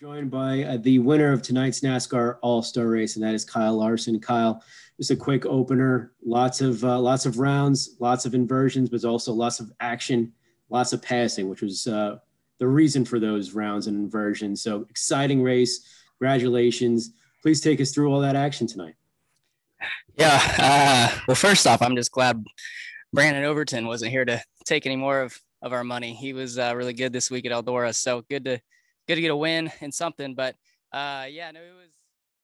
Joined by the winner of tonight's NASCAR All-Star race, and that is Kyle Larson. Kyle, just a quick opener, lots of rounds, lots of inversions, but also lots of action, lots of passing, which was the reason for those rounds and inversions. So exciting race. Congratulations. Please take us through all that action tonight. Yeah. Well, first off, I'm just glad Brandon Overton wasn't here to take any more of our money. He was really good this week at Eldora. So good to get a win and something, but yeah, no, it was.